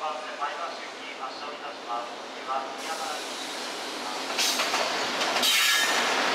発車いたします。